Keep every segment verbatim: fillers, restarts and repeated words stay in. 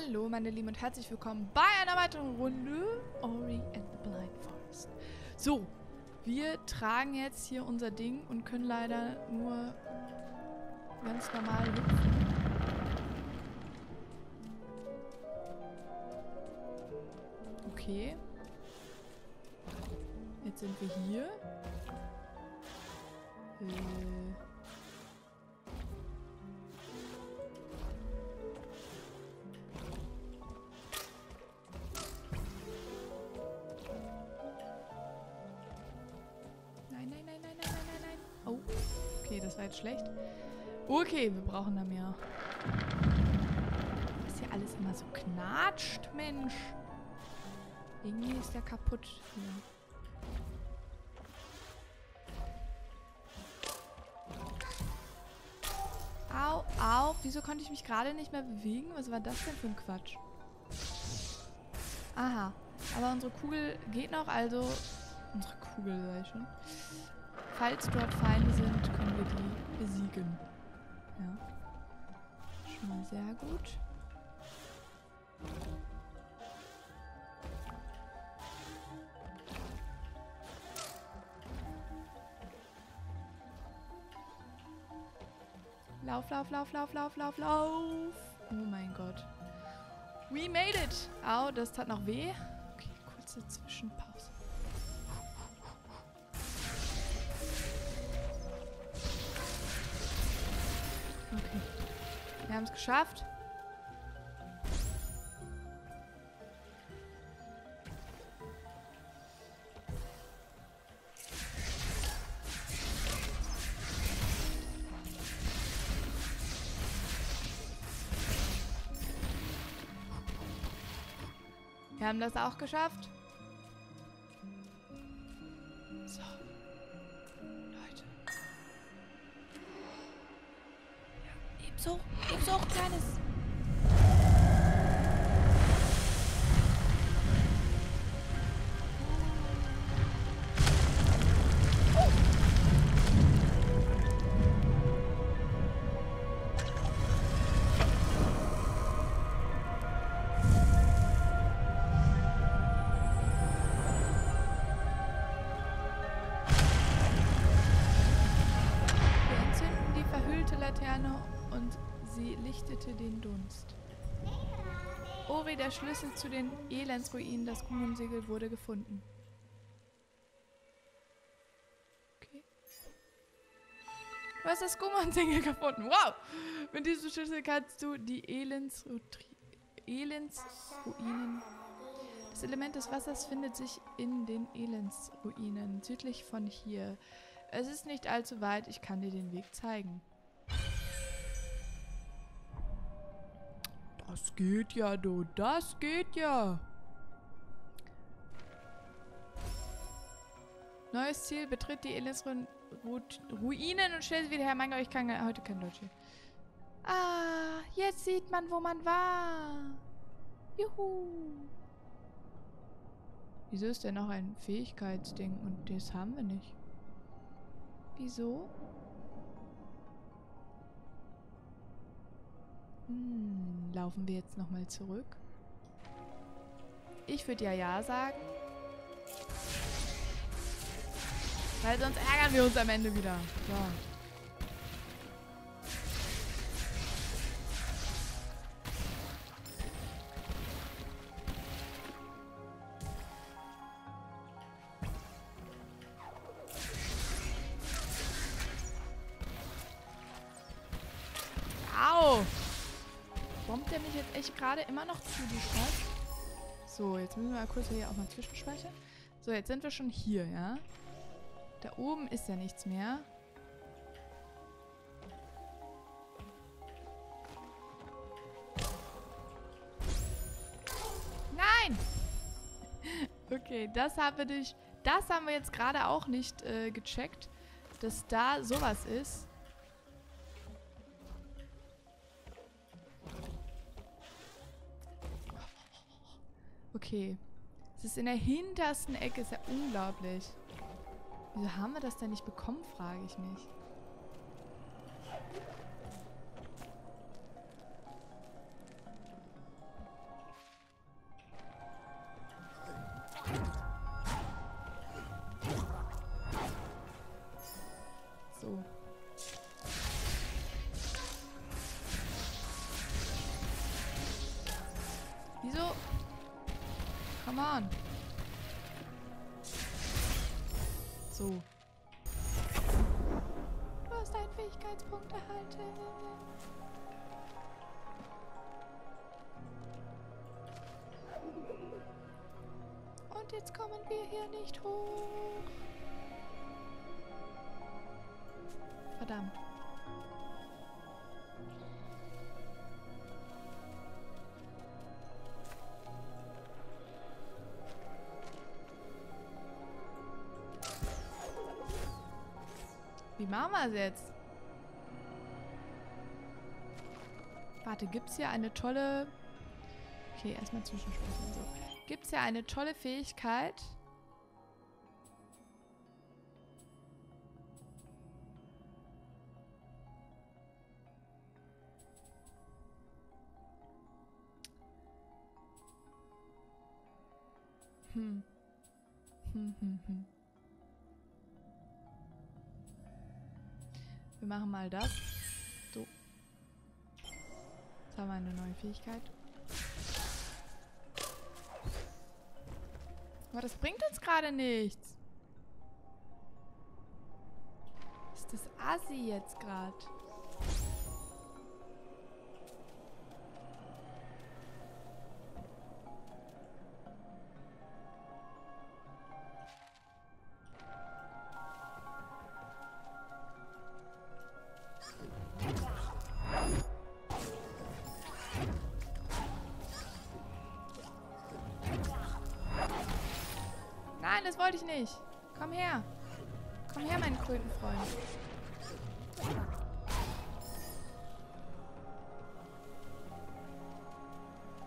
Hallo meine Lieben und herzlich willkommen bei einer weiteren Runde Ori and the Blind Forest. So, wir tragen jetzt hier unser Ding und können leider nur ganz normal hüpfen. Okay. Jetzt sind wir hier. Äh... schlecht. Okay, wir brauchen da mehr. Dass hier alles immer so knatscht, Mensch. Irgendwie ist der kaputt. Ja. Au, au. Wieso konnte ich mich gerade nicht mehr bewegen? Was war das denn für ein Quatsch? Aha. Aber unsere Kugel geht noch, also... Unsere Kugel, sag ich schon. Falls dort Feinde sind, können wir die besiegen. Ja. Schon mal sehr gut. Lauf, lauf, lauf, lauf, lauf, lauf, lauf. Oh mein Gott. We made it. Au, das tat noch weh. Okay, kurze Zwischenpause. Okay. Wir haben es geschafft. Wir haben das auch geschafft. So. So, gib's so, auch kleines. Oh. Wir entzünden die verhüllte Laterne und sie lichtete den Dunst. Ori, der Schlüssel zu den Elendsruinen, das Kuhmumsegel wurde gefunden. Okay. Du hast das Kuhmumsegel gefunden. Wow! Mit diesem Schlüssel kannst du die Elendsruinen... Das Element des Wassers findet sich in den Elendsruinen, südlich von hier. Es ist nicht allzu weit, ich kann dir den Weg zeigen. Das geht ja, du. Das geht ja. Neues Ziel. Betritt die Elendsruinen und stell sie wieder her. Mein Gott, ich kann heute kein Deutsch. Ah, jetzt sieht man, wo man war. Juhu. Wieso ist denn noch ein Fähigkeitsding? Und das haben wir nicht. Wieso? Hm, laufen wir jetzt nochmal zurück? Ich würde ja ja sagen. Weil sonst ärgern wir uns am Ende wieder. So. Bombt der mich jetzt echt gerade immer noch zu, die Stadt? So, jetzt müssen wir mal kurz hier auch mal zwischenspeichern. So, jetzt sind wir schon hier, ja? Da oben ist ja nichts mehr. Nein! Okay, das haben wir durch, das haben wir jetzt gerade auch nicht äh, gecheckt, dass da sowas ist. Okay. Es ist in der hintersten Ecke. Ist ja unglaublich. Wieso haben wir das denn nicht bekommen, frage ich mich. Wieso? Come on. So. Du hast einen Fähigkeitspunkt erhalten. Und jetzt kommen wir hier nicht hoch. Verdammt. Wie machen wir es jetzt? Warte, gibt es hier eine tolle... Okay, erstmal zwischenspeichern. So. Gibt es hier eine tolle Fähigkeit? Hm. Hm, hm, hm. Wir machen mal das. So. Jetzt haben wir eine neue Fähigkeit. Aber das bringt uns gerade nichts. Ist das assi jetzt gerade? Nein, das wollte ich nicht. Komm her. Komm her, mein Krötenfreund.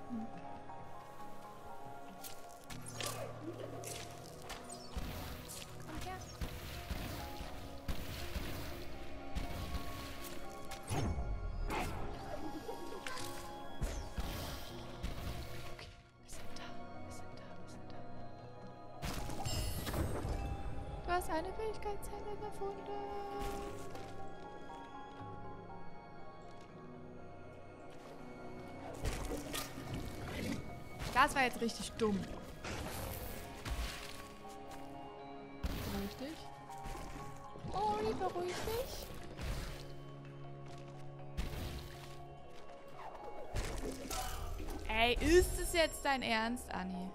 Hm. Komm her. Okay, wir sind da, wir sind da, wir sind da. Du hast eine Fähigkeitszelle gefunden. Das war jetzt richtig dumm. Beruhig dich. Oh, beruhig dich. Ey, ist es jetzt dein Ernst, Anni?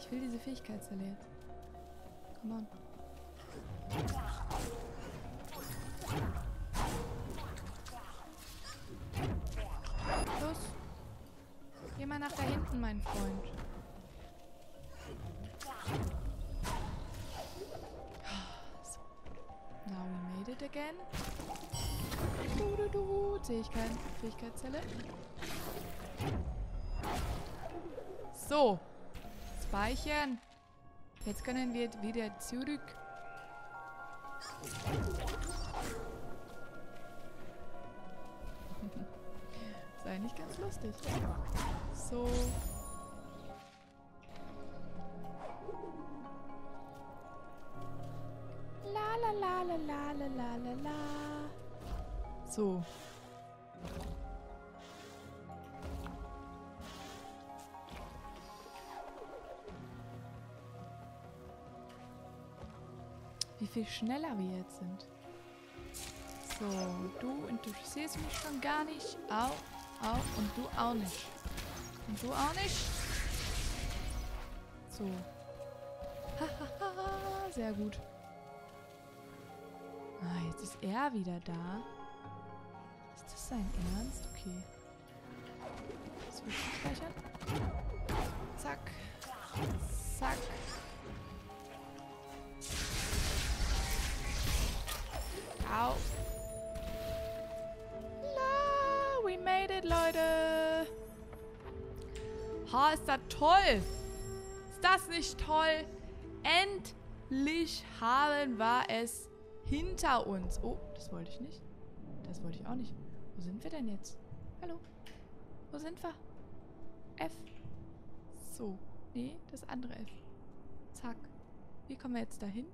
Ich will diese Fähigkeitsstelle jetzt. Come on. Los. Geh mal nach da hinten, mein Freund. So. Now we made it again. Du, du, du. Fähigkeit, Fähigkeitszelle. So. Speichern. Jetzt können wir wieder zurück. Ist eigentlich ganz lustig. So. La la la la la la la la. So. Wie viel schneller wir jetzt sind. So, du interessierst mich schon gar nicht. Au, au und du auch nicht. Und du auch nicht. So. Hahaha, sehr gut. Ah, jetzt ist er wieder da. Ist das sein Ernst? Okay. Das wird gespeichert. Zack. Zack. Au. La, we made it, Leute. Ha, ist das toll. Ist das nicht toll? Endlich haben wir es hinter uns. Oh, das wollte ich nicht. Das wollte ich auch nicht. Wo sind wir denn jetzt? Hallo? Wo sind wir? F. So. Nee, das andere F. Zack. Wie kommen wir jetzt dahin?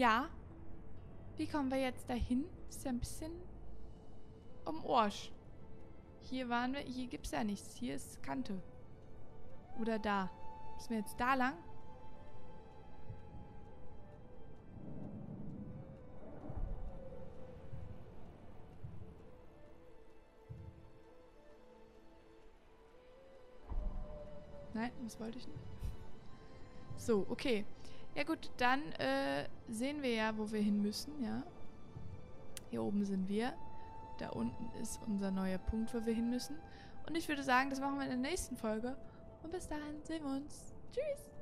Ja. Wie kommen wir jetzt dahin? Ist ja ein bisschen um Arsch. Hier waren wir. Hier gibt es ja nichts. Hier ist Kante. Oder da. Müssen wir jetzt da lang? Nein, das wollte ich nicht. So, okay. Ja gut, dann äh, sehen wir ja, wo wir hin müssen, ja. Hier oben sind wir. Da unten ist unser neuer Punkt, wo wir hin müssen. Und ich würde sagen, das machen wir in der nächsten Folge. Und bis dahin sehen wir uns. Tschüss!